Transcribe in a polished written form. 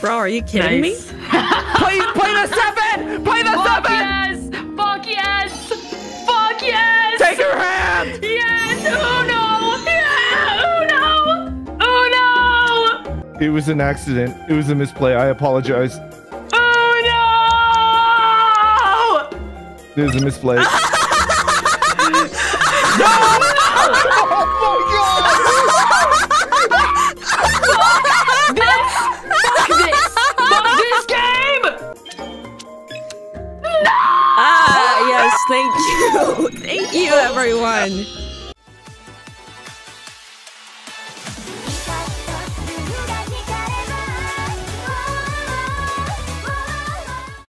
Bro, are you kidding me? Play the seven! Play the seven! Yes! Fuck yes! Fuck yes! Take her hand! Yes! Oh no! Yes! Oh no! Oh no! It was an accident. It was a misplay. I apologize. Oh no! It was a misplay. No! Thank you everyone.